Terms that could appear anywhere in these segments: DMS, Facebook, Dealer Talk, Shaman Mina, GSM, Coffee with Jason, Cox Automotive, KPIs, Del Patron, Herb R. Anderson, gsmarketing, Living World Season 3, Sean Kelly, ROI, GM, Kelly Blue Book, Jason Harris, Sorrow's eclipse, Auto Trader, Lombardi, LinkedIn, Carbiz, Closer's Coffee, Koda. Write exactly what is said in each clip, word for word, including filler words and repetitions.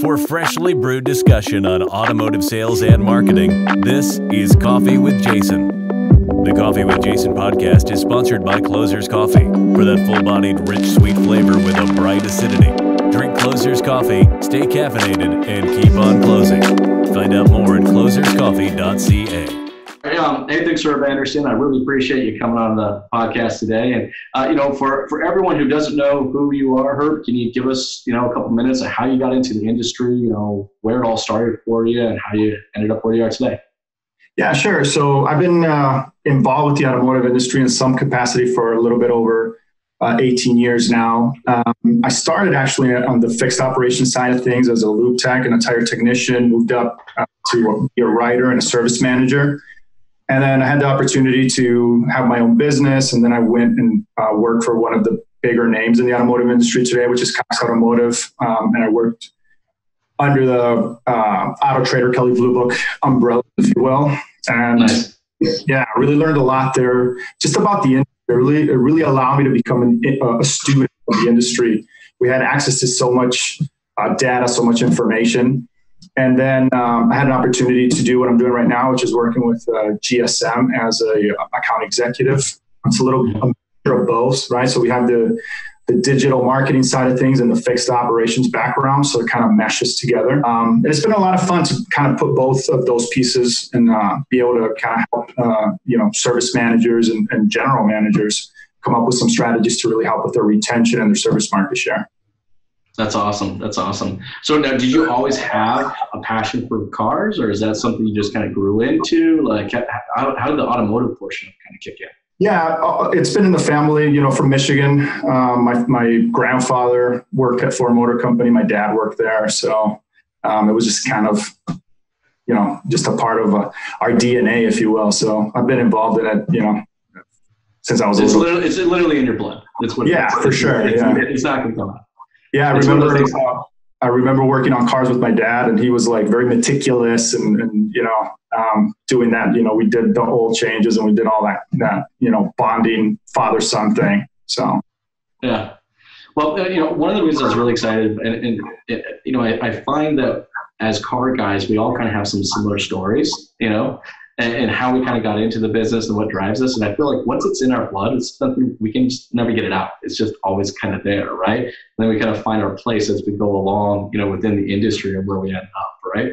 For freshly brewed discussion on automotive sales and marketing, this is Coffee with Jason. The Coffee with Jason podcast is sponsored by Closer's Coffee. For that full-bodied, rich, sweet flavor with a bright acidity, drink Closer's Coffee, stay caffeinated, and keep on closing. Find out more at closers coffee dot c a. Hey, um, hey, thanks, Herb Anderson. I really appreciate you coming on the podcast today. And, uh, you know, for, for everyone who doesn't know who you are, Herb, can you give us, you know, a couple minutes of how you got into the industry, you know, where it all started for you and how you ended up where you are today? Yeah, sure. So I've been uh, involved with the automotive industry in some capacity for a little bit over uh, eighteen years now. Um, I started actually on the fixed operations side of things as a lube tech and a tire technician, moved up uh, to be a writer and a service manager. And then I had the opportunity to have my own business. And then I went and uh, worked for one of the bigger names in the automotive industry today, which is Cox Automotive. Um, and I worked under the uh, Auto Trader, Kelly Blue Book umbrella, if you will. And nice. Yeah, I really learned a lot there just about the industry. It really, it really allowed me to become an, a student of the industry. We had access to so much uh, data, so much information. And then um, I had an opportunity to do what I'm doing right now, which is working with uh, G S M as a account executive. It's a little a mixture of both, right? So we have the the digital marketing side of things and the fixed operations background, so it kind of meshes together. Um, and it's been a lot of fun to kind of put both of those pieces and uh, be able to kind of help, uh, you know, service managers and, and general managers come up with some strategies to really help with their retention and their service market share. That's awesome. That's awesome. So now, did you always have a passion for cars, or is that something you just kind of grew into? Like, how, how did the automotive portion kind of kick in? Yeah, it's been in the family, you know, from Michigan. Um, my, my grandfather worked at Ford Motor Company. My dad worked there. So um, it was just kind of, you know, just a part of uh, our D N A, if you will. So I've been involved in it, you know, since I was it's little. Literally, it's literally in your blood. That's what yeah, it is. For sure. It's, yeah. it's not going to come out. Yeah, I remember, uh, I remember working on cars with my dad, and he was like very meticulous and, and you know, um, doing that. You know, we did the oil changes and we did all that, that you know, bonding father-son thing. So, yeah. Well, you know, one of the reasons I was really excited, and, and it, you know, I, I find that as car guys, we all kind of have some similar stories, you know, and, and how we kind of got into the business and what drives us. And I feel like once it's in our blood, it's something we can just never get it out. It's just always kind of there, right? And then we kind of find our place as we go along, you know, within the industry and where we end up, right?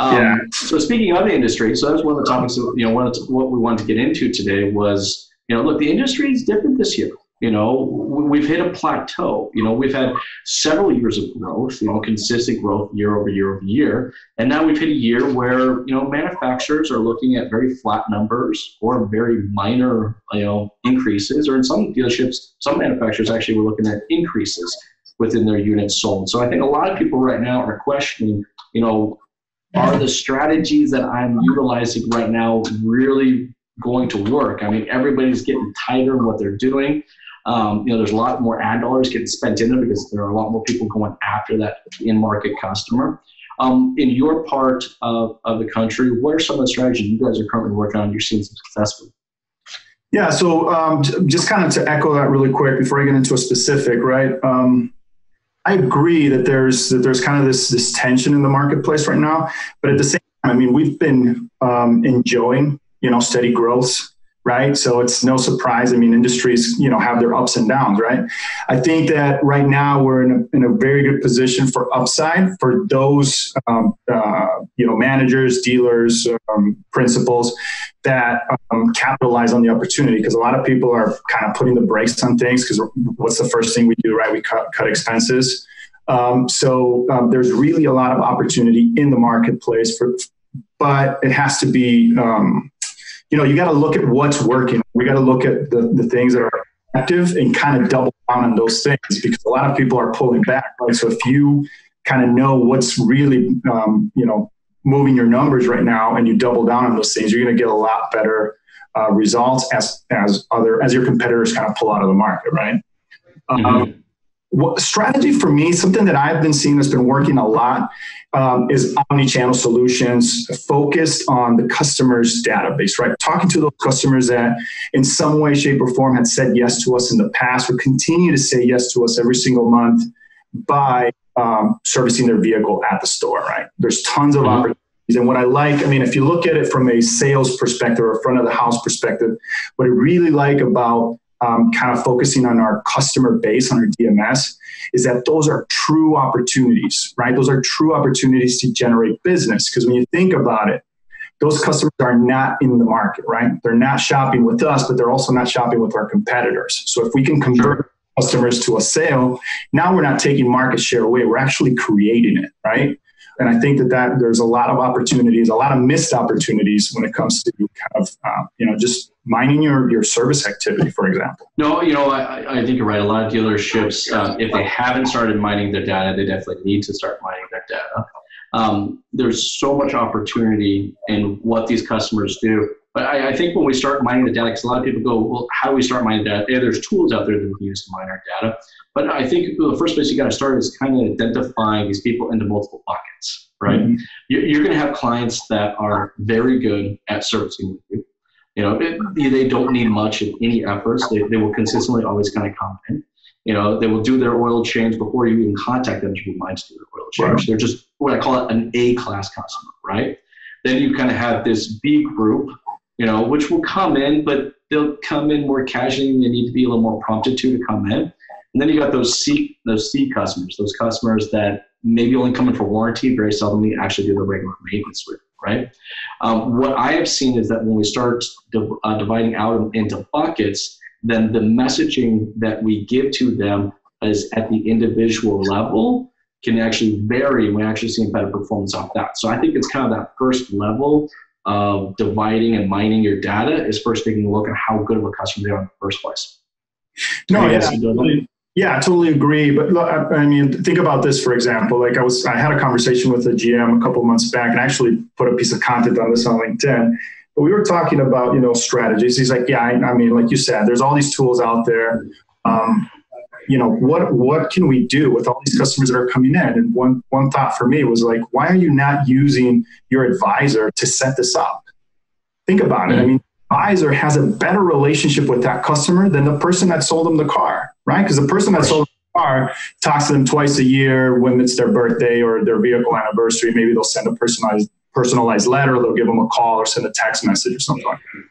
Um, yeah. So speaking of the industry, so that was one of the topics that, you know, one of the, what we wanted to get into today was, you know, look, the industry is different this year. You know, we've hit a plateau. You know, we've had several years of growth, you know, consistent growth year over year over year. And now we've hit a year where, you know, manufacturers are looking at very flat numbers or very minor, you know, increases. Or in some dealerships, some manufacturers actually were looking at increases within their units sold. So I think a lot of people right now are questioning, you know, are the strategies that I'm utilizing right now really going to work? I mean, everybody's getting tighter in what they're doing. Um, you know, there's a lot more ad dollars getting spent in there because there are a lot more people going after that in-market customer. Um, in your part of, of the country, what are some of the strategies you guys are currently working on? You're seeing some success with? Yeah, so um, just kind of to echo that really quick before I get into a specific, right? Um, I agree that there's that there's kind of this this tension in the marketplace right now, but at the same time, I mean, we've been um, enjoying, you know, steady growth. Right. So it's no surprise. I mean, industries, you know, have their ups and downs. Right. I think that right now we're in a, in a very good position for upside for those, um, uh, you know, managers, dealers, um, principals that um, capitalize on the opportunity, because a lot of people are kind of putting the brakes on things because what's the first thing we do? Right. We cut, cut expenses. Um, so um, there's really a lot of opportunity in the marketplace, for, but it has to be um you know, you got to look at what's working. We got to look at the, the things that are active and kind of double down on those things, because a lot of people are pulling back. Right? So if you kind of know what's really, um, you know, moving your numbers right now, and you double down on those things, you're going to get a lot better uh, results as as other as your competitors kind of pull out of the market, right? Mm-hmm. Um, what strategy for me, something that I've been seeing that's been working a lot um, is omni-channel solutions focused on the customer's database, right? Talking to those customers that in some way, shape or form had said yes to us in the past, or continue to say yes to us every single month, by um, servicing their vehicle at the store, right? There's tons of opportunities. And what I like, I mean, if you look at it from a sales perspective or front of the house perspective, what I really like about um, kind of focusing on our customer base, on our D M S, is that those are true opportunities, right? Those are true opportunities to generate business. Because when you think about it, those customers are not in the market, right? They're not shopping with us, but they're also not shopping with our competitors. So if we can convert customers to a sale, now we're not taking market share away. We're actually creating it, right? And I think that, that there's a lot of opportunities, a lot of missed opportunities when it comes to kind of, uh, you know, just mining your, your service activity, for example. No, you know, I, I think you're right. A lot of dealerships, um, if they haven't started mining their data, they definitely need to start mining their data. Um, there's so much opportunity in what these customers do. But I, I think when we start mining the data, because a lot of people go, well, how do we start mining data? Yeah, there's tools out there that we can use to mine our data. But I think the first place you got to start is kind of identifying these people into multiple buckets, right? Mm-hmm. You're going to have clients that are very good at servicing with you. You know, it, they don't need much of any efforts. They, they will consistently always kind of come in. You know, they will do their oil change before you even contact them to be minded to do their oil change. Right. They're just what I call it an A-class customer, right? Then you kind of have this B group, you know, which will come in, but they'll come in more casually and they need to be a little more prompted to to come in. And then you got those C, those C customers, those customers that maybe only come in for warranty, very seldomly actually do the regular maintenance with, right? Um, what I have seen is that when we start div- uh, dividing out into buckets, then the messaging that we give to them is at the individual level can actually vary. We're actually seeing better performance off that. So I think it's kind of that first level of dividing and mining your data is first taking a look at how good of a customer they are in the first place. No, I guess you know, yeah, I totally agree. But look, I mean, think about this, for example. Like I was, I had a conversation with a G M a couple months back, and I actually put a piece of content on this on LinkedIn. But we were talking about, you know, strategies. He's like, yeah, I, I mean, like you said, there's all these tools out there. Um, you know, what what can we do with all these customers that are coming in? And one one thought for me was like, why are you not using your advisor to set this up? Think about it. I mean, advisor has a better relationship with that customer than the person that sold them the car, right? Because the person that sold them the car talks to them twice a year when it's their birthday or their vehicle anniversary. Maybe they'll send a personalized personalized letter, they'll give them a call or send a text message or something like that.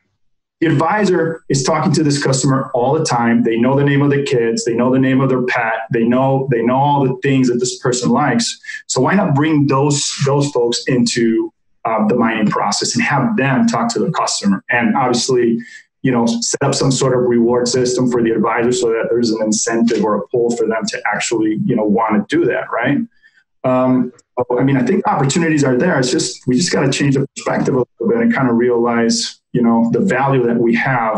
The advisor is talking to this customer all the time. They know the name of the kids, they know the name of their pet, they know they know all the things that this person likes. So why not bring those those folks into Uh, the mining process and have them talk to the customer, and obviously, you know, set up some sort of reward system for the advisor so that there's an incentive or a pull for them to actually, you know, want to do that, right? Um, I mean, I think opportunities are there. It's just we just got to change the perspective a little bit and kind of realize, you know, the value that we have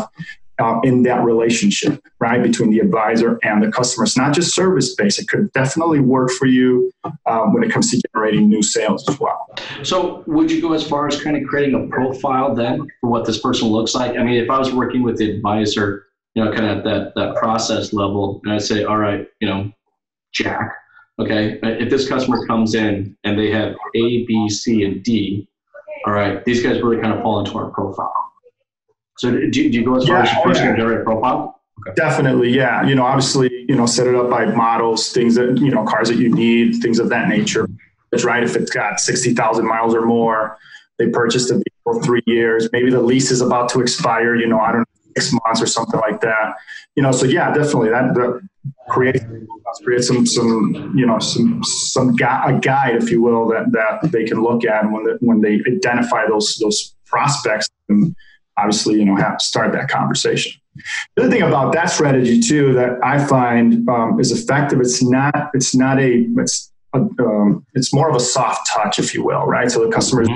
uh, in that relationship, right, between the advisor and the customer. It's not just service based. It could definitely work for you um, when it comes to generating new sales as well. So would you go as far as kind of creating a profile then for what this person looks like? I mean, if I was working with the advisor, you know, kind of at that, that process level, and I'd say, all right, you know, Jack, okay, if this customer comes in and they have A, B, C, and D, all right, these guys really kind of fall into our profile. So do, do you go as far yeah, as the person yeah. to generate a profile? Okay. Definitely, yeah. You know, obviously, you know, set it up by models, things that, you know, cars that you need, things of that nature. That's right. If it's got sixty thousand miles or more, they purchased a vehicle three years. Maybe the lease is about to expire, you know, I don't know, six months or something like that. You know, so yeah, definitely that, that create create some, some you know, some some gu- a guide, if you will, that, that they can look at when, the, when they identify those those prospects and obviously, you know, have to start that conversation. The other thing about that strategy too that I find um, is effective, it's not, it's not a, it's, Um, it's more of a soft touch, if you will, right? So the customer is,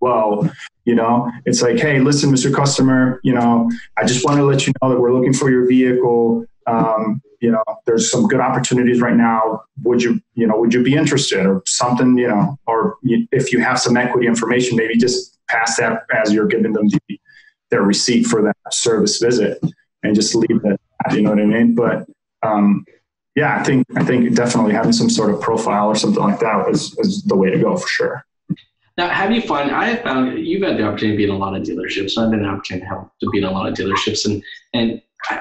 well, you know, it's like, hey, listen, Mister Customer, you know, I just want to let you know that we're looking for your vehicle. Um, you know, there's some good opportunities right now. Would you, you know, would you be interested or something, you know, or if you have some equity information, maybe just pass that as you're giving them the, their receipt for that service visit and just leave that, you know what I mean? But, um, Yeah, I think I think definitely having some sort of profile or something like that is, is the way to go for sure. Now, have you found, I have found, you've had the opportunity to be in a lot of dealerships, and I've had an opportunity to, help, to be in a lot of dealerships, and and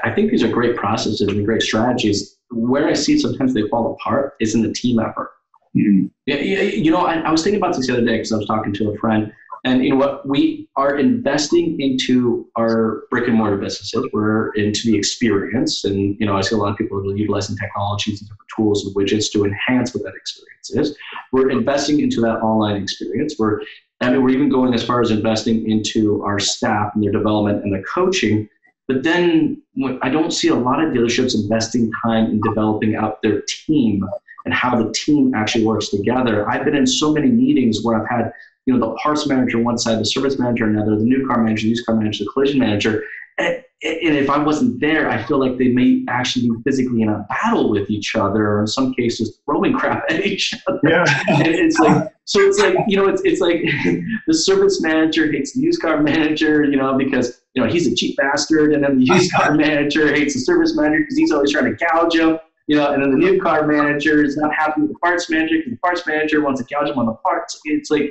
I think these are great processes and great strategies. where I see sometimes they fall apart is in the team effort. Mm-hmm. Yeah, you know, I, I was thinking about this the other day because I was talking to a friend, and you know what, we are investing into our brick and mortar businesses. We're into the experience, and you know, I see a lot of people are utilizing technologies and different tools and widgets to enhance what that experience is. We're investing into that online experience. We're, I mean, we're even going as far as investing into our staff and their development and their coaching. But then I don't see a lot of dealerships investing time in developing out their team and how the team actually works together. I've been in so many meetings where I've had, you know, the parts manager on one side, the service manager on another, the new car manager, the used car manager, the collision manager. And, and if I wasn't there, I feel like they may actually be physically in a battle with each other, or in some cases throwing crap at each other. Yeah. And it's like, so it's like, you know, it's it's like the service manager hates the used car manager, you know, because, you know, he's a cheap bastard. And then the used car manager hates the service manager because he's always trying to gouge him. You know, and then the new car manager is not happy with the parts manager because the parts manager wants to gouge him on the parts. It's like,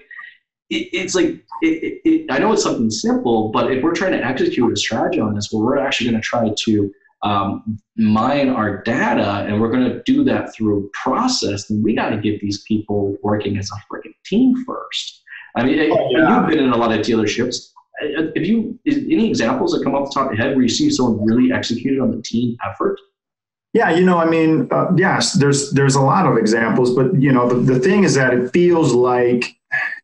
it, it's like, it, it, it, I know it's something simple, but if we're trying to execute a strategy on this, where well, we're actually going to try to um, mine our data, and we're going to do that through process, then we got to get these people working as a freaking team first. I mean, oh, yeah. You've been in a lot of dealerships. Have you, is, any examples that come off the top of your head where you see someone really executed on the team effort? Yeah, you know, I mean, uh, yes, there's there's a lot of examples, but, you know, the, the thing is that it feels like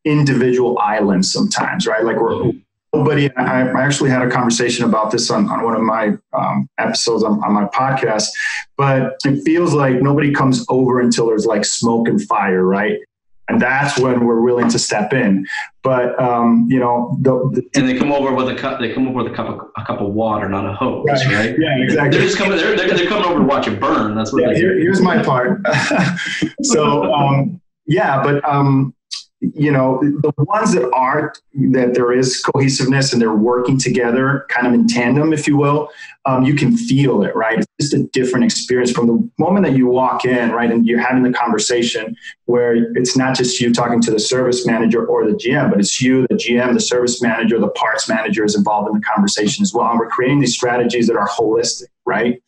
individual islands sometimes, right? Like we're nobody. I, I actually had a conversation about this on, on one of my um, episodes on, on my podcast, but it feels like nobody comes over until there's like smoke and fire, right? And that's when we're willing to step in. But, um, you know, the, the and they come over with a cup, they come over with a cup of, a cup of water, not a hose, right? right? Yeah, exactly. They're just coming, they're, they're, they're coming over to watch it burn. That's what yeah, they here, do. Here's my part. so, um, yeah, but, um, you know, the ones that are, that there is cohesiveness and they're working together kind of in tandem, if you will, um, you can feel it, right? It's just a different experience from the moment that you walk in, right? And you're having the conversation where it's not just you talking to the service manager or the G M, but it's you, the G M, the service manager, the parts manager is involved in the conversation as well. And we're creating these strategies that are holistic, right?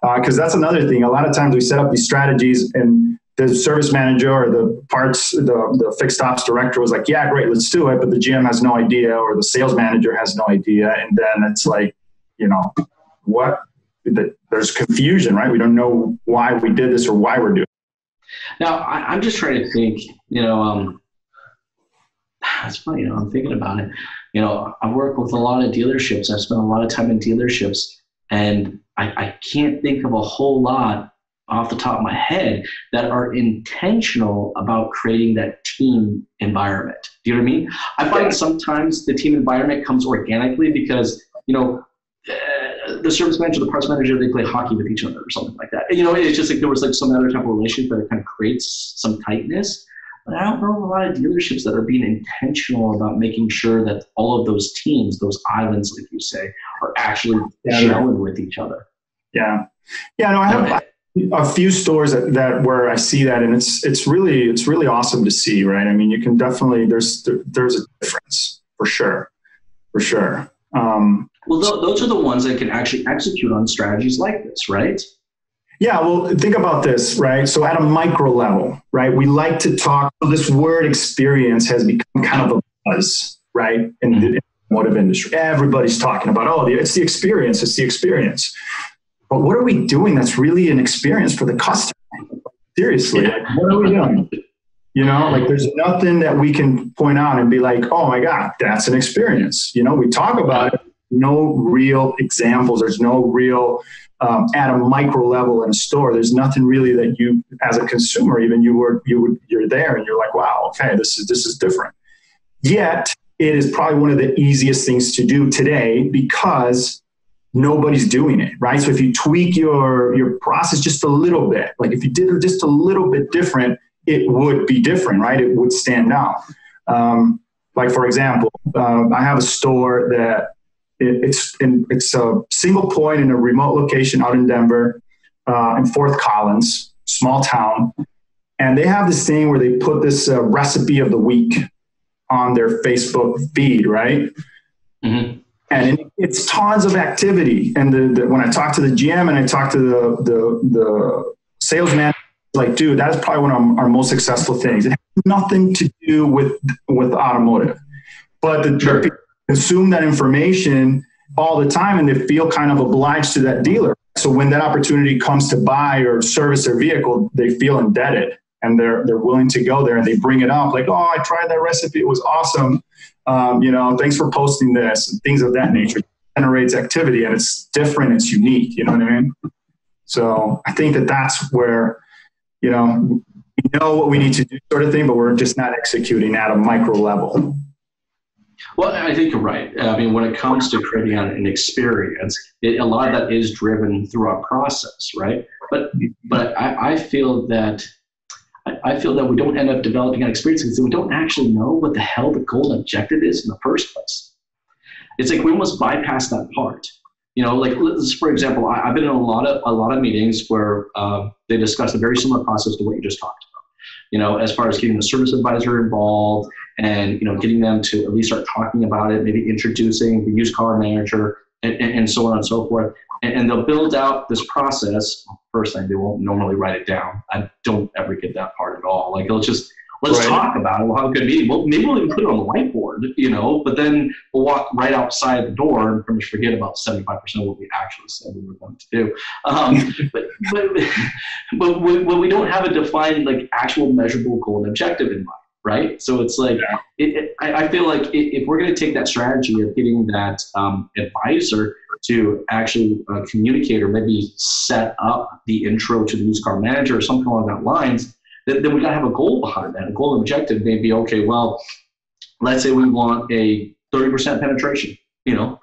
Because uh, that's another thing. A lot of times we set up these strategies and the service manager or the parts, the, the fixed ops director was like, yeah, great, let's do it. But the G M has no idea, or the sales manager has no idea. And then it's like, you know, what? There's confusion, right? We don't know why we did this or why we're doing it. Now, I, I'm just trying to think, you know, um, it's funny, you know, I'm thinking about it. You know, I work with a lot of dealerships. I've spent a lot of time in dealerships, and I, I can't think of a whole lot off the top of my head that are intentional about creating that team environment. Do you know what I mean? I find sometimes the team environment comes organically because, you know, uh, the service manager, the parts manager, they play hockey with each other or something like that. And, you know, it's just like there was like some other type of relationship that kind of creates some tightness. But I don't know a lot of dealerships that are being intentional about making sure that all of those teams, those islands, like you say, are actually gelling with each other. Yeah. Yeah, no, I have... I- A few stores that, that where I see that, and it's it's really it's really awesome to see, right? I mean, you can definitely there's there, there's a difference for sure, for sure. Um, well, th- those are the ones that can actually execute on strategies like this, right? Yeah. Well, think about this, right? So at a micro level, right? We like to talk. So this word experience has become kind of a buzz, right? In the, in the automotive industry, everybody's talking about oh, the, it's the experience, it's the experience. But what are we doing that's really an experience for the customer? Seriously, yeah. Like, what are we doing? You know, like there's nothing that we can point out and be like, oh my God, that's an experience. You know, we talk about it, no real examples. There's no real, um, at a micro level in a store, there's nothing really that you, as a consumer, even you were, you would, you're there and you're like, wow, okay, this is, this is different. Yet it is probably one of the easiest things to do today because nobody's doing it, right? So if you tweak your, your process just a little bit, like if you did it just a little bit different, it would be different, right? It would stand out. Um, like for example, uh, I have a store that it, it's in, it's a single point in a remote location out in Denver, uh, in Fort Collins, small town. And they have this thing where they put this uh, recipe of the week on their Facebook feed, right? Mm-hmm. And it, it's tons of activity. And the, the, when I talk to the G M and I talk to the the, the salesman, like, dude, that's probably one of our most successful things. It has nothing to do with with automotive, but the sure. people consume that information all the time and they feel kind of obliged to that dealer. So when that opportunity comes to buy or service their vehicle, they feel indebted and they're they're willing to go there and they bring it up like, oh, I tried that recipe, it was awesome. Um, you know, thanks for posting this, and things of that nature. It generates activity and it's different. It's unique. You know what I mean? So I think that that's where, you know, we know what we need to do sort of thing, but we're just not executing at a micro level. Well, I think you're right. I mean, when it comes to creating an experience, it, a lot of that is driven through our process, right? But but I, I feel that I feel that we don't end up developing an experience because we don't actually know what the hell the goal and objective is in the first place. It's like we almost bypass that part. You know, like let's, for example, I, I've been in a lot of a lot of meetings where uh, they discuss a very similar process to what you just talked about. You know, as far as getting the service advisor involved and, you know, getting them to at least start talking about it, maybe introducing the used car manager and, and, and so on and so forth. And, and they'll build out this process. First thing, they won't normally write it down. I don't ever get that part at all. Like, they'll just, let's right. talk about it. We'll have a good meeting. Well, maybe we'll even put it on the whiteboard, you know, but then we'll walk right outside the door and pretty much forget about seventy-five percent of what we actually said we were going to do. Um, but but, but when we don't have a defined, like, actual measurable goal and objective in mind, right? So it's like, yeah. it, it, I, I feel like it, if we're going to take that strategy of getting that um, advisor to actually uh, communicate or maybe set up the intro to the used car manager or something along that lines, then, then we got to have a goal behind that. A goal and objective may be, okay, well, let's say we want a thirty percent penetration, you know,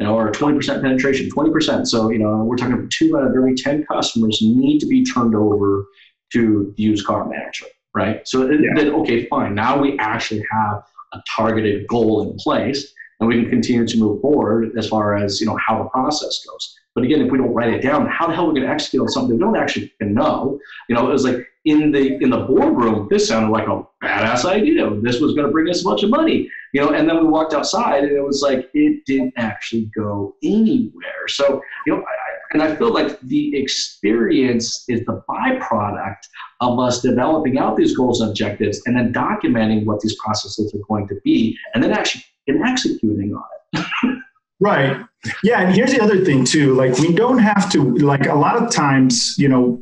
or a twenty percent penetration, twenty percent. So, you know, we're talking about two out of every ten customers need to be turned over to the used car manager, right? So yeah. then, okay, fine. Now we actually have a targeted goal in place and we can continue to move forward as far as, you know, how the process goes. But again, if we don't write it down, how the hell are we going to execute on something we don't actually know? You know, it was like in the in the boardroom, this sounded like a badass idea. This was going to bring us a bunch of money, you know. And then we walked outside, and it was like it didn't actually go anywhere. So, you know, I, and I feel like the experience is the byproduct of us developing out these goals and objectives, and then documenting what these processes are going to be, and then actually and executing on it. Right. Yeah. And here's the other thing too, like we don't have to, like a lot of times, you know,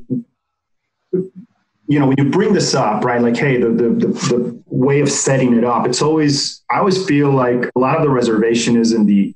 you know, when you bring this up, right? Like, hey, the, the, the, the way of setting it up, it's always, I always feel like a lot of the reservation is in the,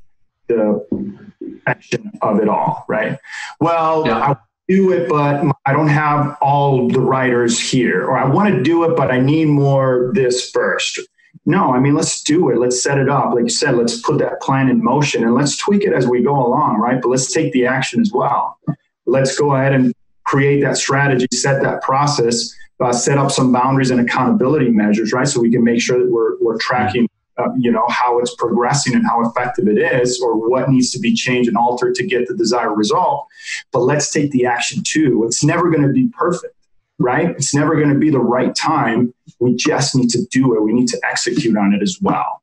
the action of it all. Right. Well, yeah. I do it, but I don't have all the writers here, or I want to do it, but I need more this first. No, I mean, let's do it. Let's set it up. Like you said, let's put that plan in motion and let's tweak it as we go along, right? But let's take the action as well. Let's go ahead and create that strategy, set that process, uh, set up some boundaries and accountability measures, right? So we can make sure that we're, we're tracking, uh, you know, how it's progressing and how effective it is or what needs to be changed and altered to get the desired result. But let's take the action too. It's never going to be perfect. Right? It's never going to be the right time. We just need to do it. We need to execute on it as well.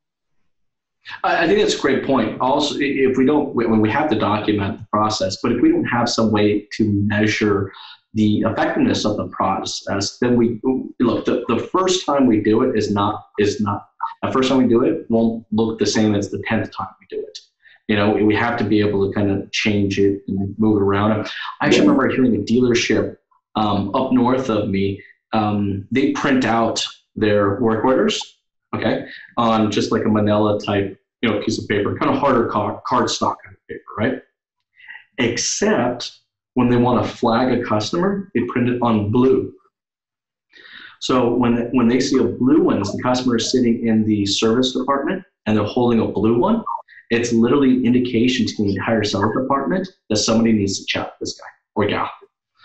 I think that's a great point. Also, if we don't, when we have to document the process, but if we don't have some way to measure the effectiveness of the process, then we look, the, the first time we do it is not, is not, the first time we do it won't look the same as the tenth time we do it. You know, we have to be able to kind of change it and move it around. I actually yeah. remember hearing a dealership Um, up north of me, um, they print out their work orders, okay, on just like a manila type, you know, piece of paper, kind of harder card, card stock kind of paper, right? Except when they want to flag a customer, they print it on blue. So when, when they see a blue one, it's the customer is sitting in the service department and they're holding a blue one, it's literally an indication to the entire sales department that somebody needs to chat this guy or gal.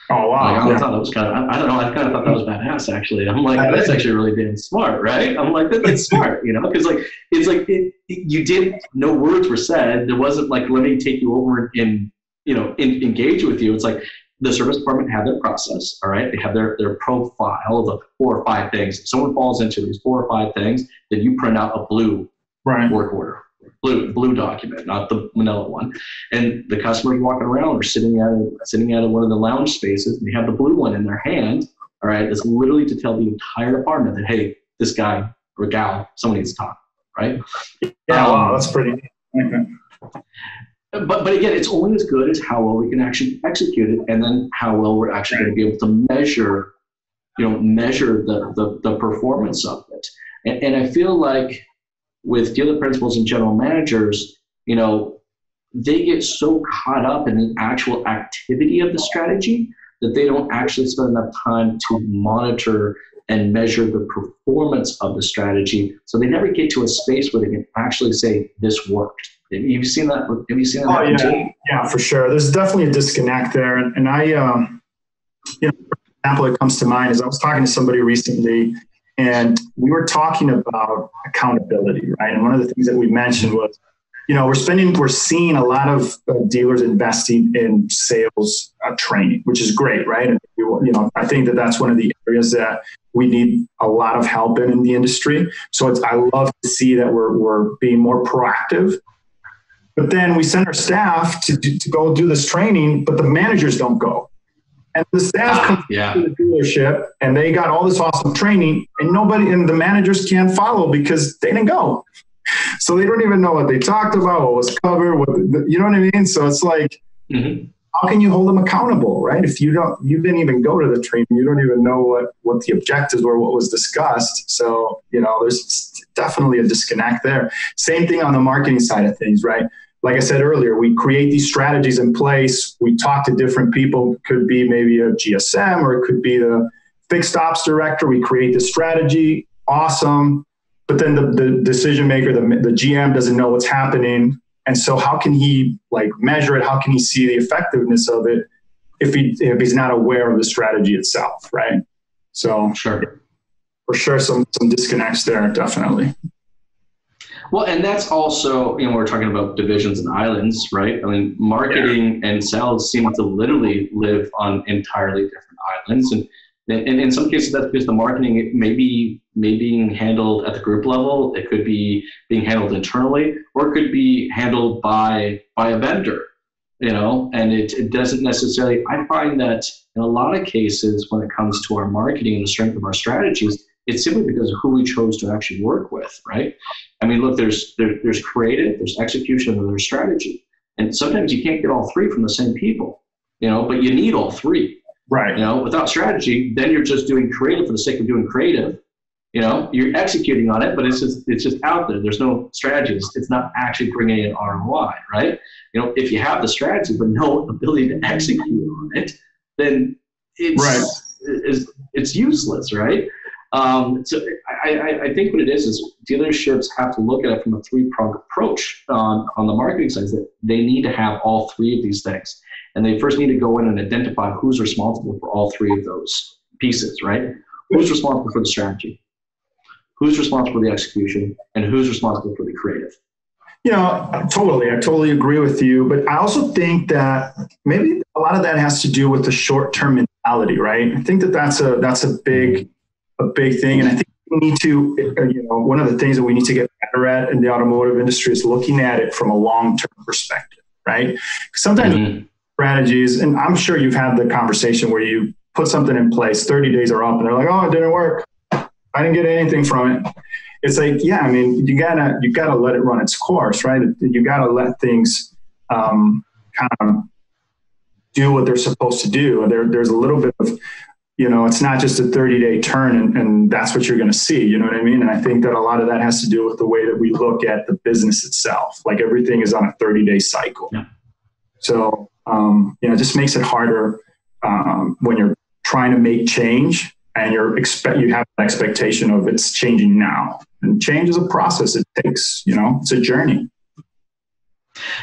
Oh wow! Like, I yeah. thought that was kind of—I don't know—I kind of thought that was badass. Actually, I'm like, that's actually really damn smart, right? I'm like, that, that's smart, you know, because like it's like it, it, you did. No words were said. There wasn't like, let me take you over and, you know, in, engage with you. It's like the service department had their process, all right? They have their their profile of the four or five things. If someone falls into these four or five things, then you print out a blue right. work order. blue blue document, not the manila one. And the customers walking around are sitting at a, sitting at a, one of the lounge spaces, and they have the blue one in their hand. All right, that's literally to tell the entire department that, hey, this guy or gal, someone needs to talk. Right? Yeah, um, wow, that's pretty. Okay. But but again, it's only as good as how well we can actually execute it, and then how well we're actually going to be able to measure, you know, measure the the, the performance of it. And, and I feel like with dealer principals and general managers, you know, they get so caught up in the actual activity of the strategy that they don't actually spend enough time to monitor and measure the performance of the strategy. So they never get to a space where they can actually say, this worked. Have you seen that? Have you seen that? Oh, yeah. yeah, for sure. There's definitely a disconnect there. And, and I, um, you know, for example that comes to mind is I was talking to somebody recently, and we were talking about accountability, right? And one of the things that we mentioned was, you know, we're spending, we're seeing a lot of uh, dealers investing in sales uh, training, which is great, right? And we, you know, I think that that's one of the areas that we need a lot of help in in the industry. So it's, I love to see that we're we're being more proactive. But then we send our staff to do, to go do this training, but the managers don't go, and the staff comes yeah. to the dealership and they got all this awesome training, and nobody and the managers can't follow because they didn't go. So they don't even know what they talked about, what was covered, what the, you know what I mean? So it's like, mm-hmm. how can you hold them accountable, right? If you don't, you didn't even go to the training, you don't even know what, what the objectives were, what was discussed. So, you know, there's definitely a disconnect there. Same thing on the marketing side of things, right? Like I said earlier, we create these strategies in place. We talk to different people. It could be maybe a G S M, or it could be the fixed ops director. We create the strategy. Awesome. But then the, the decision maker, the, the G M doesn't know what's happening. And so how can he like measure it? How can he see the effectiveness of it if he if he's not aware of the strategy itself, right? So sure. For sure, some some disconnects there, definitely. Well, and that's also, you know, we're talking about divisions and islands, right? I mean, marketing yeah. and sales seem to literally live on entirely different islands. And And in some cases, that's because the marketing may be, may being handled at the group level. It could be being handled internally, or it could be handled by by a vendor, you know, and it, it doesn't necessarily, I find that in a lot of cases, when it comes to our marketing and the strength of our strategies, it's simply because of who we chose to actually work with, right? I mean, look, there's there, there's creative, there's execution, and there's strategy. And sometimes you can't get all three from the same people, you know, but you need all three. Right. You know, without strategy, then you're just doing creative for the sake of doing creative. You know, you're executing on it, but it's just it's just out there. There's no strategy. It's not actually bringing in R O I, right? You know, if you have the strategy but no ability to execute on it, then it's right. it's, it's useless, right? Um, so I, I think what it is is dealerships have to look at it from a three-pronged approach on, on the marketing side. That they need to have all three of these things. And they first need to go in and identify who's responsible for all three of those pieces, right? Who's responsible for the strategy? Who's responsible for the execution? And who's responsible for the creative? You know, totally. I totally agree with you. But I also think that maybe a lot of that has to do with the short-term mentality, right? I think that that's a, that's a big, a big thing. And I think we need to, you know, one of the things that we need to get better at in the automotive industry is looking at it from a long-term perspective, right? Sometimes mm-hmm. strategies, and I'm sure you've had the conversation where you put something in place, thirty days are up, and they're like, oh, it didn't work. I didn't get anything from it. It's like, yeah, I mean, you gotta, you gotta let it run its course, right? You gotta let things um, kind of do what they're supposed to do. There, there's a little bit of, you know, it's not just a thirty day turn and, and that's what you're going to see. You know what I mean? And I think that a lot of that has to do with the way that we look at the business itself. Like everything is on a thirty day cycle. Yeah. So, um, you know, it just makes it harder um, when you're trying to make change and you're expect, you have an expectation of it's changing now. And change is a process. It takes, you know, it's a journey.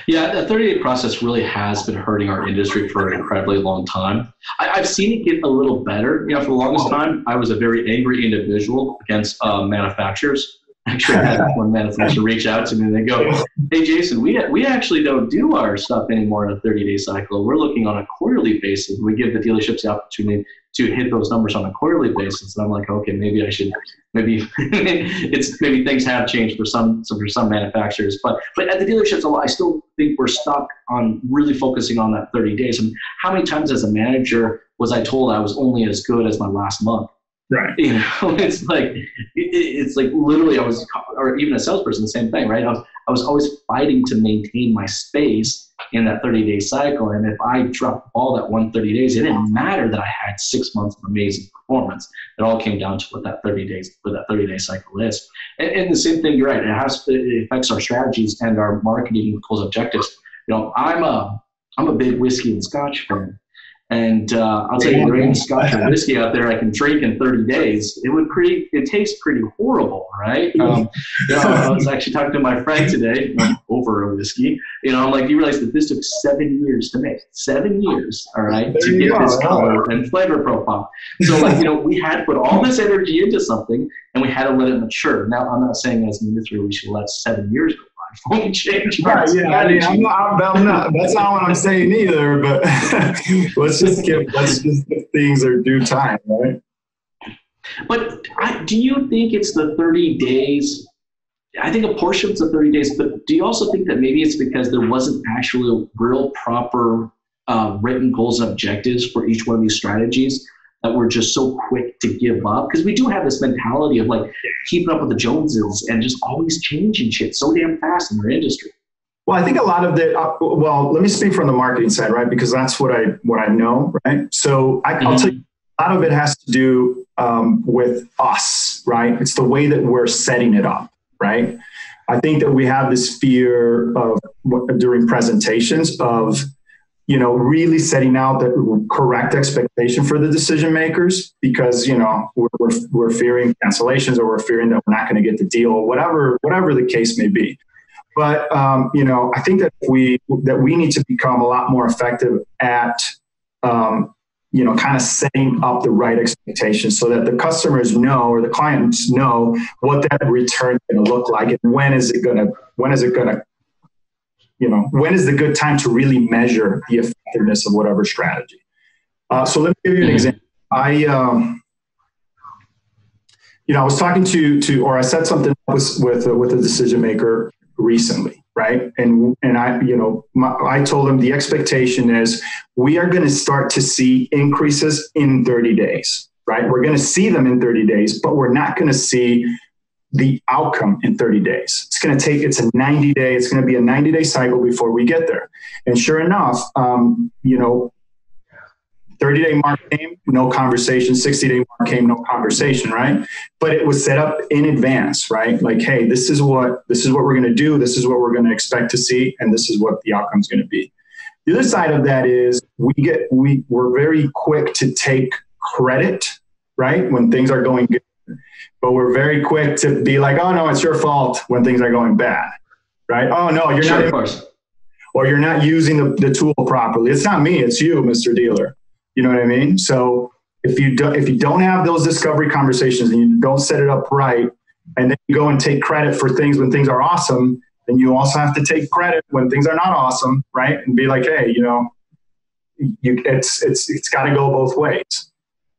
Yeah, the thirty day process really has been hurting our industry for an incredibly long time. I, I've seen it get a little better. You know, for the longest time, I was a very angry individual against uh, manufacturers. Actually, I have one that I should reach out to me and they go, hey, Jason, we we actually don't do our stuff anymore in a thirty-day cycle. We're looking on a quarterly basis. We give the dealerships the opportunity to hit those numbers on a quarterly basis. And I'm like, okay, maybe I should, maybe it's maybe things have changed for some, for some manufacturers. But but at the dealerships, I still think we're stuck on really focusing on that thirty days. And how many times as a manager was I told I was only as good as my last month? Right. You know, it's like, it's like literally I was, or even a salesperson, the same thing, right? I was, I was always fighting to maintain my space in that thirty-day cycle. And if I dropped the ball that one thirty days, it didn't matter that I had six months of amazing performance. It all came down to what that thirty days, what that thirty-day cycle is. And, and the same thing, you're right. It has, it affects our strategies and our marketing goals, objectives. You know, I'm a, I'm a big whiskey and scotch fan. And uh, I'll tell you, there ain't scotch or whiskey out there I can drink in thirty days. It would create, it tastes pretty horrible, right? Um, you know, I was actually talking to my friend today over a whiskey. You know, I'm like, you realize that this took seven years to make. Seven years, all right, to get this color and flavor profile. So, like, you know, we had to put all this energy into something, and we had to let it mature. Now, I'm not saying as an industry we should let seven years go. Phone change. Right, yeah, I mean, I'm not, I'm not, that's not what I'm saying either, but let's just give, let's just give things their due time, right? But I, do you think it's the thirty days? I think a portion of the thirty days, but do you also think that maybe it's because there wasn't actually a real proper uh, written goals and objectives for each one of these strategies? That we're just so quick to give up, because we do have this mentality of like keeping up with the Joneses and just always changing shit so damn fast in our industry. Well, I think a lot of the uh, well, let me speak from the marketing side, right? Because that's what I what I know, right? So I, mm-hmm. I'll tell you, a lot of it has to do um, with us, right? It's the way that we're setting it up, right? I think that we have this fear of during presentations of. You know, really setting out the correct expectation for the decision makers, because, you know, we're, we're, we're fearing cancellations, or we're fearing that we're not going to get the deal, or whatever, whatever the case may be. But, um, you know, I think that we, that we need to become a lot more effective at, um, you know, kind of setting up the right expectations so that the customers know, or the clients know, what that return is going to look like, and when is it going to, when is it going to, you know, when is the good time to really measure the effectiveness of whatever strategy? Uh, so let me give you an example. I, um, you know, I was talking to, to, or I said something with, with, uh, with a decision maker recently, right? And, and I, you know, my, I told him the expectation is we are going to start to see increases in thirty days, right? We're going to see them in thirty days, but we're not going to see the outcome in thirty days. It's going to take, it's a ninety day, it's going to be a ninety day cycle before we get there. And sure enough, um, you know, thirty day mark came, no conversation, sixty day mark came, no conversation. Right. But it was set up in advance, right? Like, hey, this is what, this is what we're going to do. This is what we're going to expect to see. And this is what the outcome is going to be. The other side of that is we get, we we're very quick to take credit, right? When things are going good. But we're very quick to be like, oh, no, it's your fault when things are going bad, right? Oh, no, you're sure, not, or you're not using the, the tool properly. It's not me, it's you, Mister Dealer. You know what I mean? So if you, do, if you don't have those discovery conversations and you don't set it up right, and then you go and take credit for things when things are awesome, then you also have to take credit when things are not awesome, right? And be like, hey, you know, you, it's, it's, it's got to go both ways.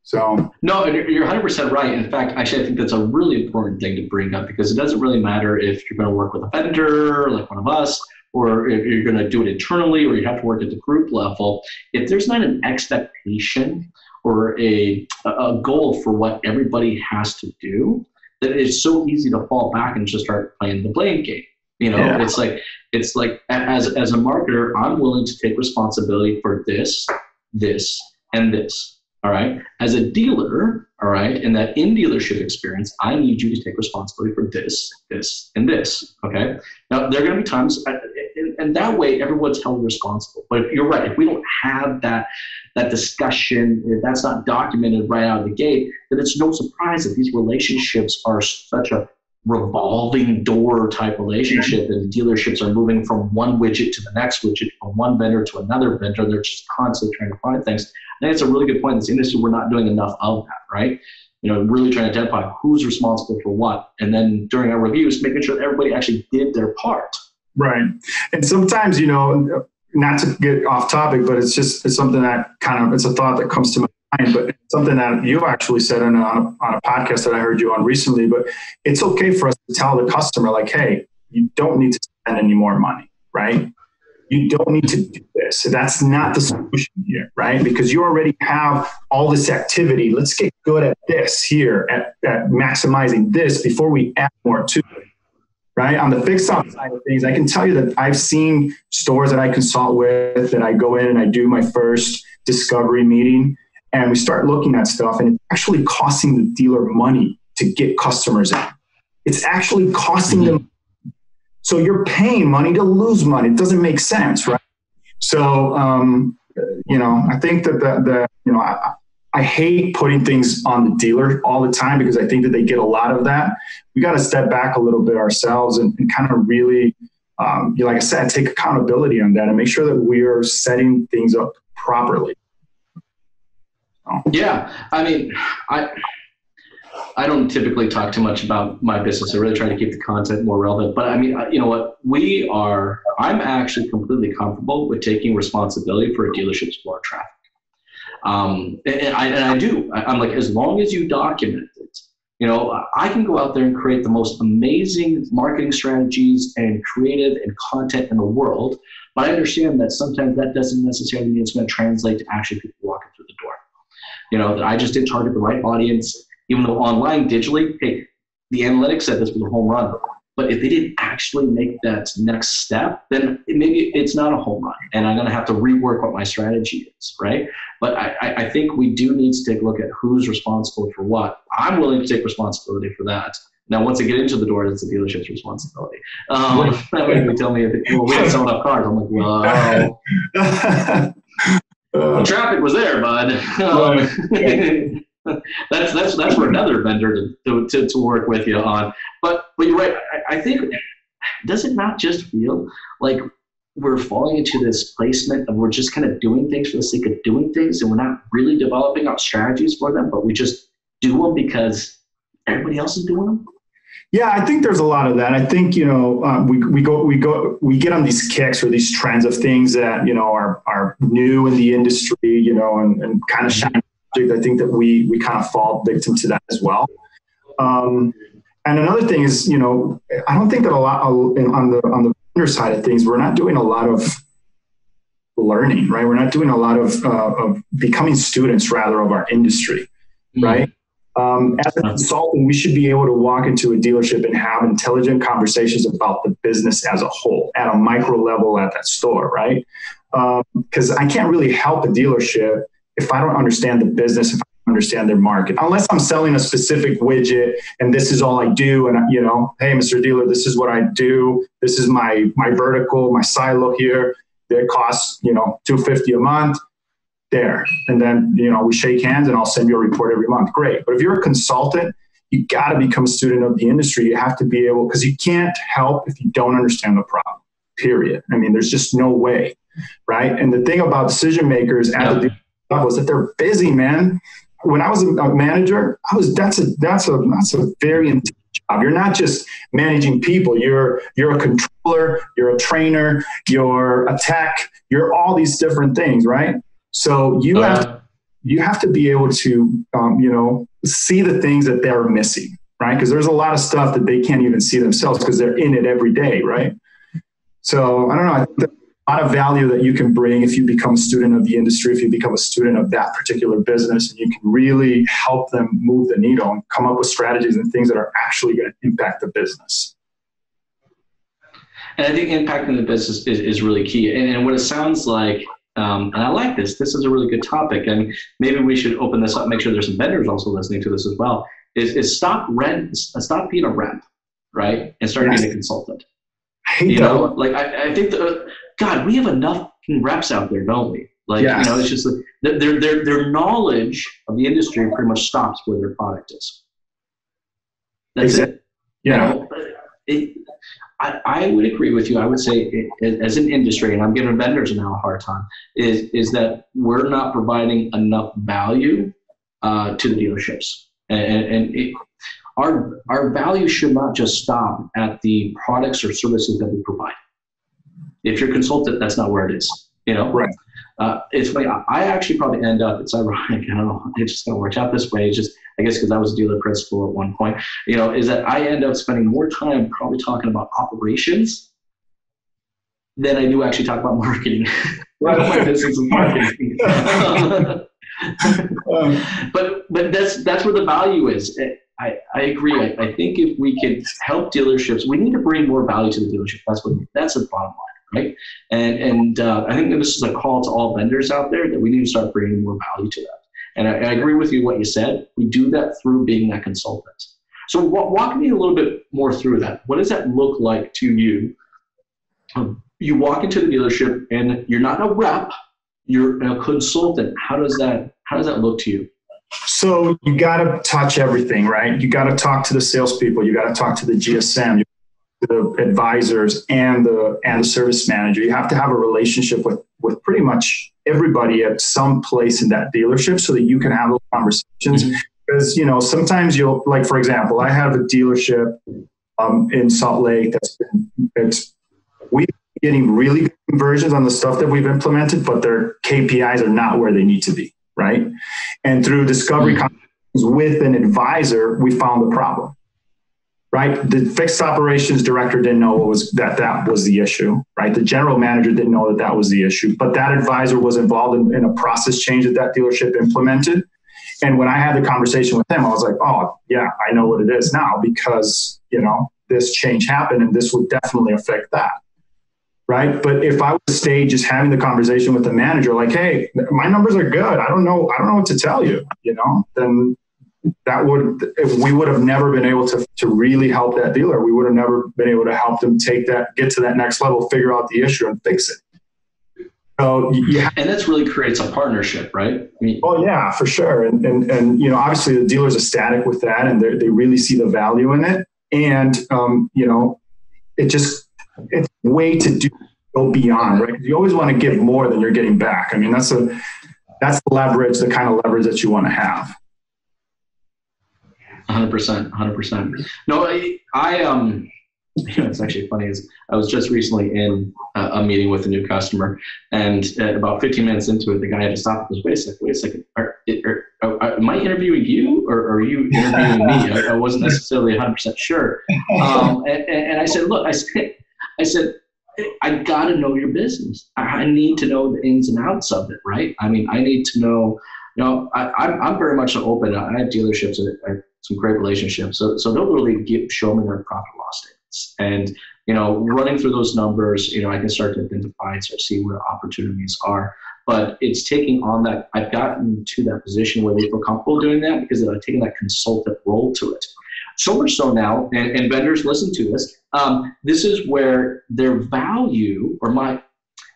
So. No, you're one hundred percent right. In fact, actually, I think that's a really important thing to bring up, because it doesn't really matter if you're going to work with a vendor like one of us, or if you're going to do it internally, or you have to work at the group level. If there's not an expectation or a, a goal for what everybody has to do, then it's so easy to fall back and just start playing the blame game. You know, yeah. it's like, it's like as, as a marketer, I'm willing to take responsibility for this, this, and this. All right. As a dealer, all right, in that in-dealership experience, I need you to take responsibility for this, this, and this. Okay. Now, there are going to be times, and that way, everyone's held responsible. But you're right. If we don't have that that discussion, if that's not documented right out of the gate, then it's no surprise that these relationships are such a revolving door type relationship, and dealerships are moving from one widget to the next widget, from one vendor to another vendor. They're just constantly trying to find things. I think it's a really good point. In this industry, we're not doing enough of that, right? you know, really trying to identify who's responsible for what. And then during our reviews, making sure that everybody actually did their part. Right. And sometimes, you know, not to get off topic, but it's just, it's something that kind of, it's a thought that comes to my mind, but it's something that you actually said on a, on a podcast that I heard you on recently, but it's okay for us to tell the customer, like, hey, you don't need to spend any more money, right? You don't need to do this. That's not the solution here, right? Because you already have all this activity. Let's get good at this here, at, at maximizing this before we add more to it, right? On the fix up side of things, I can tell you that I've seen stores that I consult with, that I go in and I do my first discovery meeting, and we start looking at stuff, and it's actually costing the dealer money to get customers in. It's actually costing them. So you're paying money to lose money. It doesn't make sense, right? So, um, you know, I think that the, the you know, I, I hate putting things on the dealer all the time because I think that they get a lot of that. We got to step back a little bit ourselves and, and kind of really, um, you know, like I said, take accountability on that and make sure that we are setting things up properly. So. Yeah, I mean, I... I don't typically talk too much about my business. I really try to keep the content more relevant. But I mean, you know what? We are, I'm actually completely comfortable with taking responsibility for a dealership's floor traffic. Um, and, I, and I do. I'm like, as long as you document it, you know, I can go out there and create the most amazing marketing strategies and creative and content in the world. But I understand that sometimes that doesn't necessarily mean it's going to translate to actually people walking through the door. You know, that I just didn't target the right audience. Even though online, digitally, hey, the analytics said this was a home run. But if they didn't actually make that next step, then it, maybe it's not a home run. And I'm going to have to rework what my strategy is, right? But I, I think we do need to take a look at who's responsible for what. I'm willing to take responsibility for that. Now, once I get into the door, it's the dealership's responsibility. Um, they tell me, if it, well, we have sold out cars. I'm like, well, the traffic was there, bud. Um, that's that's that's for another vendor to, to, to, to work with you on. But but you're right. I, I think, does it not just feel like we're falling into this placement of we're just kind of doing things for the sake of doing things, and we're not really developing out strategies for them, but we just do them because everybody else is doing them? Yeah, I think there's a lot of that. I think, you know, um, we we go we go we get on these kicks or these trends of things that, you know, are are new in the industry, you know, and, and kind of shine. I think that we we kind of fall victim to that as well. Um, and another thing is, you know, I don't think that a lot on the on the vendor side of things, we're not doing a lot of learning, right? We're not doing a lot of, uh, of becoming students, rather, of our industry, right? Um, as a consultant, we should be able to walk into a dealership and have intelligent conversations about the business as a whole, at a micro level at that store, right? Because um, I can't really help a dealership if I don't understand the business, if I don't understand their market, unless I'm selling a specific widget and this is all I do. And, you know, hey, Mister Dealer, this is what I do. This is my, my vertical, my silo here. It costs, you know, two hundred fifty dollars a month there. And then, you know, we shake hands and I'll send you a report every month. Great. But if you're a consultant, you got to become a student of the industry. You have to be able, because you can't help if you don't understand the problem, period. I mean, there's just no way, right? And the thing about decision makers at the was that they're busy, man. When I was a manager, I was that's a that's a that's a very intense job. You're not just managing people. You're you're a controller. You're a trainer. You're a tech. You're all these different things, right? So you uh, have to, you have to be able to um, you know, see the things that they're missing, right? Because there's a lot of stuff that they can't even see themselves because they're in it every day, right? So I don't know. I think that a lot of value that you can bring if you become a student of the industry, if you become a student of that particular business, and you can really help them move the needle and come up with strategies and things that are actually going to impact the business. And I think impacting the business is, is really key. And, and what it sounds like, um, and I like this, this is a really good topic, and maybe we should open this up, make sure there's some vendors also listening to this as well, is, is stop rent, stop being a rep, right? And start being a consultant. I hate you that. know, like I, I think the, God, we have enough reps out there, don't we? Like, yes. You know, it's just like their their their knowledge of the industry pretty much stops where their product is. That's exactly. it. Yeah, you know, it, I I would agree with you. I would say it, as an industry, and I'm giving vendors now a hard time, is is that we're not providing enough value uh, to the dealerships. And, and it, our, our value should not just stop at the products or services that we provide. If you're a consultant, that's not where it is, you know? Right. Uh, it's funny, I actually probably end up, it's ironic, I don't know, it's just going to work out this way. It's just, I guess, because I was a dealer principal at one point, you know, is that I end up spending more time probably talking about operations than I do actually talk about marketing. Right. My business is marketing. but but that's that's where the value is. I, I agree. I, I think if we could help dealerships, we need to bring more value to the dealership. That's what that's the bottom line, right? And and uh, I think this is a call to all vendors out there that we need to start bringing more value to that. And I, I agree with you what you said. We do that through being that consultant. So walk, walk me a little bit more through that. What does that look like to you? Um, you walk into the dealership and you're not a rep. You're a consultant. How does that how does that look to you? So you got to touch everything, right? You got to talk to the salespeople. You got to talk to the G S M, the advisors, and the and the service manager. You have to have a relationship with with pretty much everybody at some place in that dealership, so that you can have those conversations. Mm-hmm. Because you know sometimes you'll like, for example, I have a dealership um, in Salt Lake that's been it's we. getting really good conversions on the stuff that we've implemented, but their K P Is are not where they need to be, right? And through discovery mm-hmm. conversations with an advisor, we found the problem, right? The fixed operations director didn't know what was that that was the issue, right? The general manager didn't know that that was the issue, but that advisor was involved in, in a process change that that dealership implemented. And when I had the conversation with him, I was like, oh, yeah, I know what it is now because, you know, this change happened and this would definitely affect that. Right. But if I was to stay just having the conversation with the manager, like, hey, my numbers are good. I don't know. I don't know what to tell you, you know, then that would, if we would have never been able to, to really help that dealer. We would have never been able to help them take that, get to that next level, figure out the issue and fix it. So, yeah. And that's really creates a partnership, right? I mean, oh yeah, for sure. And, and, and, you know, obviously the dealers are ecstatic with that and they really see the value in it. And, um, you know, it just, it's a way to do go beyond, right? You always want to give more than you're getting back. I mean, that's a that's leverage, the kind of leverage that you want to have. one hundred percent, one hundred percent. No, I, I um, you know, it's actually funny. Is I was just recently in a, a meeting with a new customer, and uh, about fifteen minutes into it, the guy had to stop and goes, "Wait a second, wait a second. Are, are, are, are, am I interviewing you, or are you interviewing me? I, I wasn't necessarily one hundred percent sure." Um, and, and I said, "Look, I said." I said, I got to know your business. I need to know the ins and outs of it, right? I mean, I need to know, you know, I, I'm, I'm very much open. I have dealerships, I have some great relationships. So, so they'll really give, show me their profit loss statements. And, you know, running through those numbers, you know, I can start to identify and start see where opportunities are. But it's taking on that, I've gotten to that position where they feel comfortable doing that because I've taken that consultant role to it. So much so now, and, and vendors listen to this, um, this is where their value or my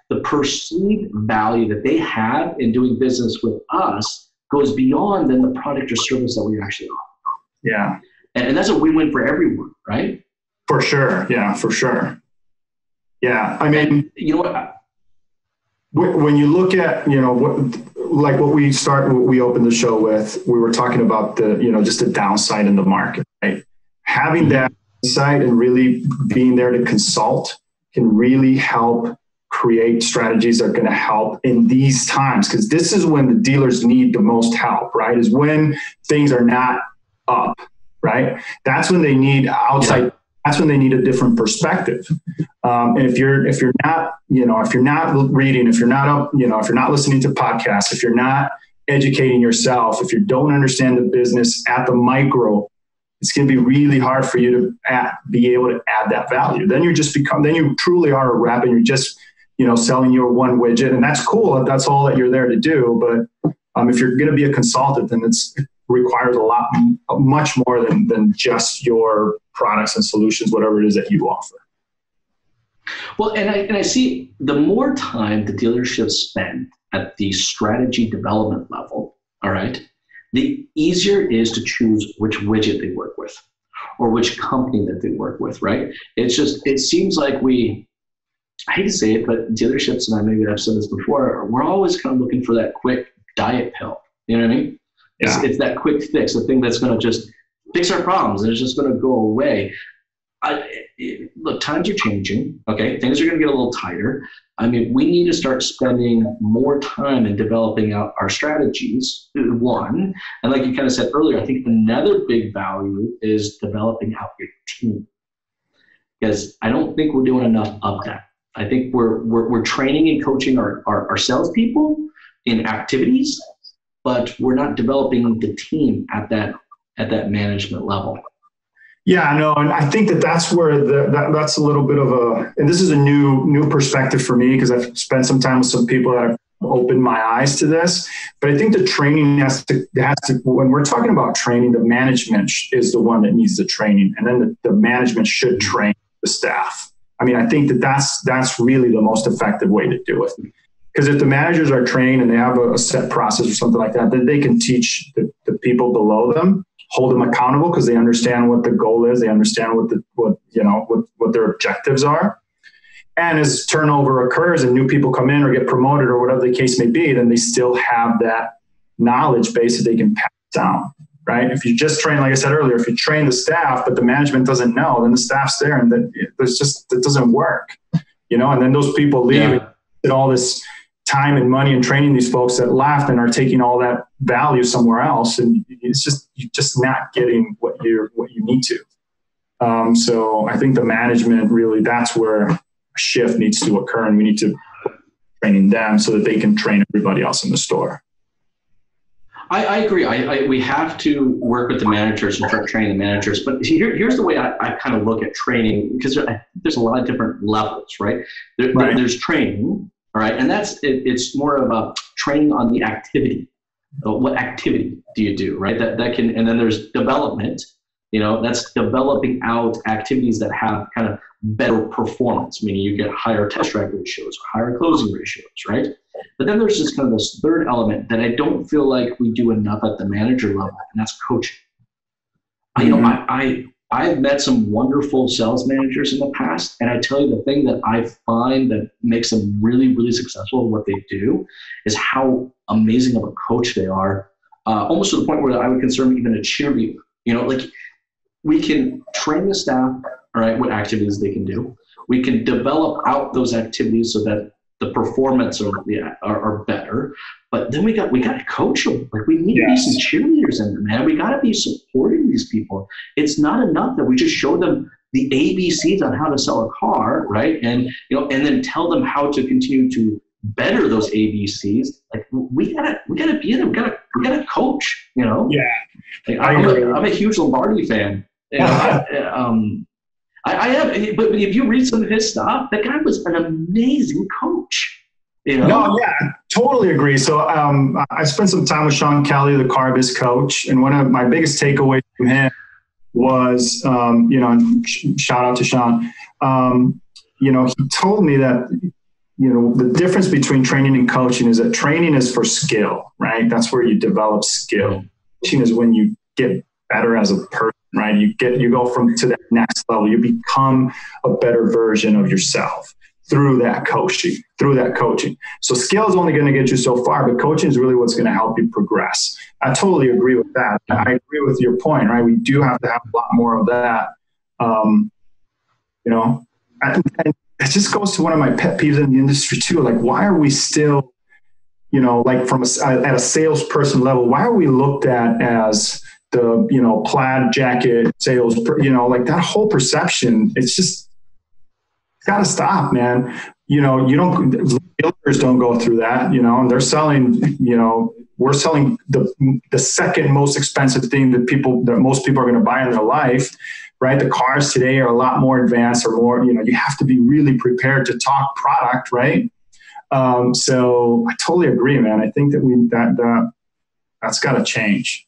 the perceived value that they have in doing business with us goes beyond than the product or service that we actually offer. Yeah. And, and that's a win-win for everyone, right? For sure. Yeah, for sure. Yeah. I mean, and you know what? I, when you look at, you know, what, like what we start, what we opened the show with, we were talking about the, you know, just the downside in the market, right? Having that insight and really being there to consult can really help create strategies that are going to help in these times. Cause this is when the dealers need the most help, right? Is when things are not up, right? That's when they need outside yeah. That's when they need a different perspective. Um, and if you're, if you're not, you know, if you're not reading, if you're not, up, you know, if you're not listening to podcasts, if you're not educating yourself, if you don't understand the business at the micro, it's going to be really hard for you to add, be able to add that value. Then you just become, then you truly are a rep and you're just, you know, selling your one widget, and that's cool. That's all that you're there to do. But um, if you're going to be a consultant, then it's, requires a lot, much more than, than just your products and solutions, whatever it is that you offer. Well, and I, and I see the more time the dealerships spend at the strategy development level, all right, the easier it is to choose which widget they work with or which company that they work with, right? It's just, it seems like we, I hate to say it, but dealerships, and I maybe I've said this before, we're always kind of looking for that quick diet pill, you know what I mean? It's, yeah. it's that quick fix, the thing that's going to just fix our problems, and it's just going to go away. I, it, look, times are changing, okay? Things are going to get a little tighter. I mean, we need to start spending more time in developing out our strategies, one. And like you kind of said earlier, I think another big value is developing out your team. Because I don't think we're doing enough of that. I think we're we're, we're training and coaching our, our, our salespeople in activities, but we're not developing the team at that at that management level. Yeah, no, and I think that that's where the, that that's a little bit of a, and this is a new new perspective for me because I've spent some time with some people that have opened my eyes to this. But I think the training has to has to when we're talking about training, the management is the one that needs the training, and then the, the management should train the staff. I mean, I think that that's that's really the most effective way to do it. Because if the managers are trained and they have a, a set process or something like that, then they can teach the, the people below them. Hold them accountable because they understand what the goal is. They understand what the what you know what, what their objectives are. And as turnover occurs and new people come in or get promoted or whatever the case may be, then they still have that knowledge base that they can pass down. Right? If you just train, like I said earlier, if you train the staff but the management doesn't know, then the staff's there and that there's just it doesn't work. You know, and then those people leave yeah. and all this time and money and training these folks that left and are taking all that value somewhere else. And it's just, you're just not getting what you're, what you need to. Um, so I think the management really, that's where a shift needs to occur, and we need to train them so that they can train everybody else in the store. I, I agree. I, I, we have to work with the managers and start training the managers. But here, here's the way I, I kind of look at training, because there, I, there's a lot of different levels, right? There, right. There, there's training. All right, and that's it, it's more of a training on the activity. What activity do you do, right? That that can, and then there's development. You know, that's developing out activities that have kind of better performance, meaning you get higher test track ratios, higher closing ratios, right? But then there's just kind of this third element that I don't feel like we do enough at the manager level, and that's coaching. Mm-hmm. You know, I, I I've met some wonderful sales managers in the past, and I tell you the thing that I find that makes them really, really successful in what they do is how amazing of a coach they are, uh, almost to the point where I would consider them even a cheerleader. You know, like we can train the staff, all right, what activities they can do. We can develop out those activities so that the performance are, yeah, are, are better, but then we got we got to coach them. Like we need yes. to be some cheerleaders in there, man. We got to be supporting these people. It's not enough that we just show them the A B Cs on how to sell a car, right? And you know, and then tell them how to continue to better those A B Cs. Like we gotta we gotta be in there. We gotta we gotta coach. You know. Yeah. Like, I'm, a, I'm a huge Lombardi fan. You know, I, um, I have, but if you read some of his stuff, that guy was an amazing coach. You know? No, yeah, totally agree. So um, I spent some time with Sean Kelly, the Carbiz coach, and one of my biggest takeaways from him was, um, you know, shout out to Sean. Um, you know, he told me that, you know, the difference between training and coaching is that training is for skill, right? That's where you develop skill. Coaching is when you get better as a person. Right, you get you go from to that next level. You become a better version of yourself through that coaching. Through that coaching, so skill is only going to get you so far, but coaching is really what's going to help you progress. I totally agree with that. I agree with your point. Right, we do have to have a lot more of that. Um, you know, and, and it just goes to one of my pet peeves in the industry too. Like, why are we still, you know, like from a, at a salesperson level, why are we looked at as the, you know, plaid jacket sales, you know, like that whole perception, it's just got to stop, man. You know, you don't, dealers don't go through that, you know, and they're selling, you know, we're selling the the second most expensive thing that people, that most people are going to buy in their life, right? The cars today are a lot more advanced or more, you know, you have to be really prepared to talk product, right? Um, so I totally agree, man. I think that we, that, that that's got to change.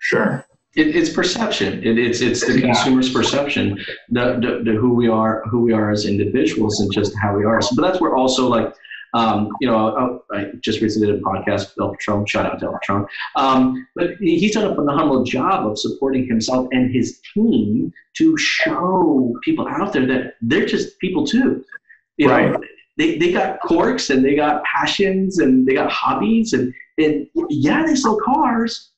Sure. It, it's perception. It, it's it's the yeah. consumer's perception, the, the, the who we are, who we are as individuals, and just how we are. So, but that's where also like, um, you know, I, I just recently did a podcast with Del Patron. Shout out to Del Patron. Um, but he's done a phenomenal job of supporting himself and his team to show people out there that they're just people too. You right. know, they they got quirks and they got passions and they got hobbies and and yeah, they sell cars.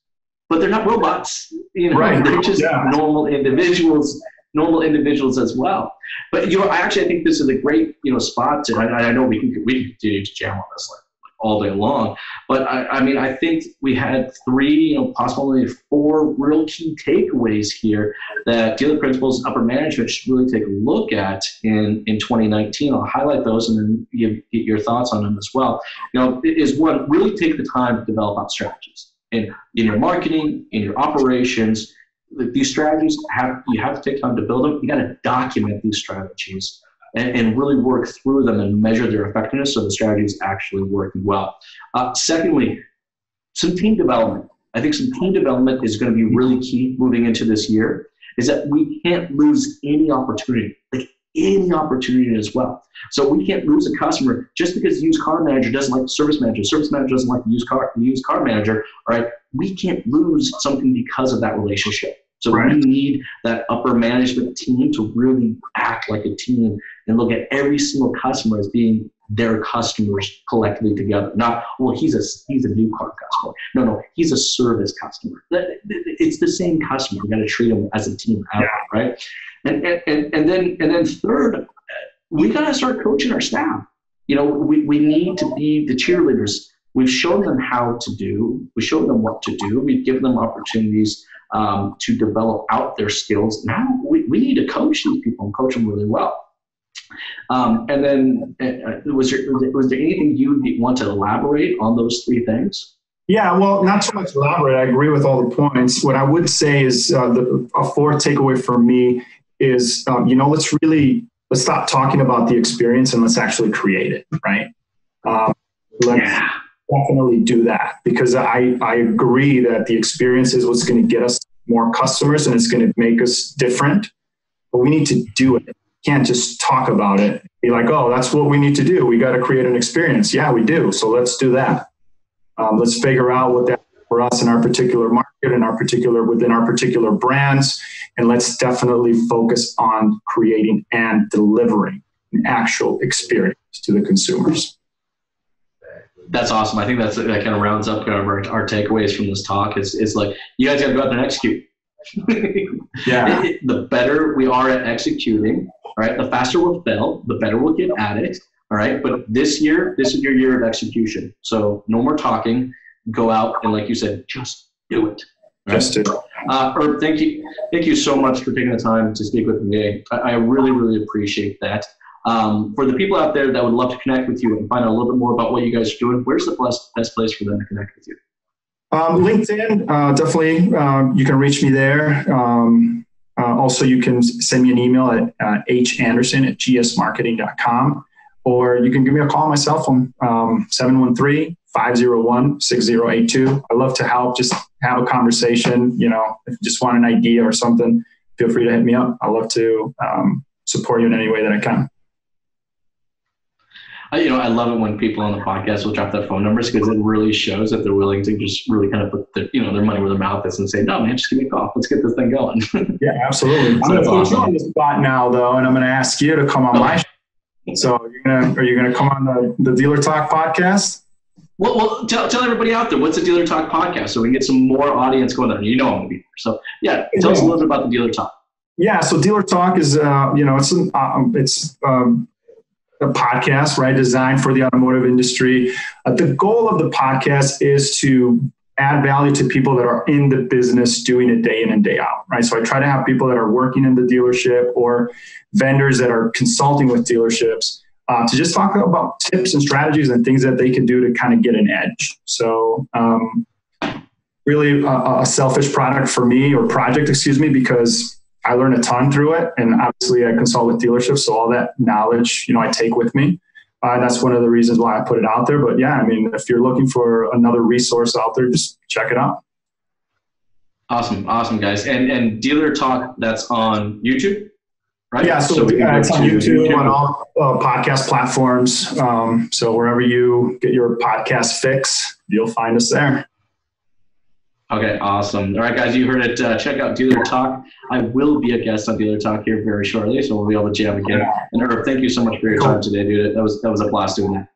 but they're not robots. You know, right. They're just yeah. normal individuals, normal individuals as well. But you know, actually, I think this is a great you know spot to. I, I know we can we can continue to jam on this like all day long, but I, I mean, I think we had three, you know, possibly four real key takeaways here that dealer principals and upper management should really take a look at in, in twenty nineteen. I'll highlight those and then you get your thoughts on them as well. You know, is one, really take the time to develop out strategies in in your marketing, in your operations. These strategies have you have to take time to build them. You got to document these strategies. And, and really work through them and measure their effectiveness so the strategy is actually working well. Uh, secondly, some team development. I think some team development is going to be really key moving into this year, is that we can't lose any opportunity, like any opportunity as well. So we can't lose a customer just because the used car manager doesn't like the service manager, service manager doesn't like the used car, the used car manager, all right? We can't lose something because of that relationship. So right. we need that upper management team to really act like a team and look at every single customer as being their customers collectively together. Not, well, he's a he's a new car customer. No, no, he's a service customer. It's the same customer. We've got to treat them as a team, yeah. right? And, and and then and then third, we got to start coaching our staff. You know, we, we need to be the cheerleaders. We've shown them how to do. We show them what to do. We've given them opportunities um, to develop out their skills. Now we, we need to coach these people and coach them really well. Um, and then uh, was, there, was there anything you want to elaborate on those three things? Yeah, well, not so much elaborate. I agree with all the points. What I would say is uh, the, a fourth takeaway for me is, um, you know, let's really, let's stop talking about the experience and let's actually create it, right? Um, let's, yeah. Definitely do that, because I, I agree that the experience is what's going to get us more customers and it's going to make us different, but we need to do it. Can't just talk about it. Be like, oh, that's what we need to do. We got to create an experience. Yeah, we do. So let's do that. Um, let's figure out what that is for us in our particular market and our particular within our particular brands. And let's definitely focus on creating and delivering an actual experience to the consumers. That's awesome. I think that's, that kind of rounds up kind of our, our takeaways from this talk. It's, it's like, you guys got to go out there and execute. yeah. It, it, the better we are at executing, all right, the faster we'll fail, the better we'll get at it, all right? But this year, this is your year of execution. So no more talking. Go out and, like you said, just do it. Right? Just do it. Uh, Herb, thank you. Thank you so much for taking the time to speak with me today. I, I really, really appreciate that. Um, for the people out there that would love to connect with you and find out a little bit more about what you guys are doing, where's the best, best place for them to connect with you? Um, LinkedIn, uh, definitely. Uh, you can reach me there. Um, uh, also, you can send me an email at uh, h anderson at g s marketing dot com, or you can give me a call on my cell phone, um, seven one three, five oh one, six oh eight two. I love to help, just have a conversation. You know, if you just want an idea or something, feel free to hit me up. I love to um, support you in any way that I can. You know, I love it when people on the podcast will drop their phone numbers, because it really shows that they're willing to just really kind of put their, you know, their money where their mouth is and say, no, man, just give me a call. Let's get this thing going. Yeah, absolutely. So I'm going to put you on the spot now, though, and I'm going to ask you to come on okay. my show. So are you going to, are you going to come on the, the Dealer Talk podcast? Well, well tell, tell everybody out there, what's the Dealer Talk podcast so we can get some more audience going on. You know I'm going to be there. So, yeah, tell yeah. us a little bit about the Dealer Talk. Yeah, so Dealer Talk is, uh, you know, it's, uh, it's um, a podcast, right? Designed for the automotive industry. Uh, the goal of the podcast is to add value to people that are in the business doing it day in and day out, right? So I try to have people that are working in the dealership or vendors that are consulting with dealerships uh, to just talk about tips and strategies and things that they can do to kind of get an edge. So um, really a, a selfish product for me or project, excuse me, because I learned a ton through it, and obviously I consult with dealerships, so all that knowledge, you know, I take with me. Uh, that's one of the reasons why I put it out there. But yeah, I mean, if you're looking for another resource out there, just check it out. Awesome, awesome, guys. And and Dealer Talk, that's on YouTube, right? Yeah, so, so we yeah, it's on YouTube, YouTube, on all uh, podcast platforms. Um, so wherever you get your podcast fix, you'll find us there. Okay, awesome. All right, guys, you heard it. Uh, check out Dealer Talk. I will be a guest on Dealer Talk here very shortly, so we'll be able to jam again. And Herb, thank you so much for your time today, dude. That was that was a blast doing that.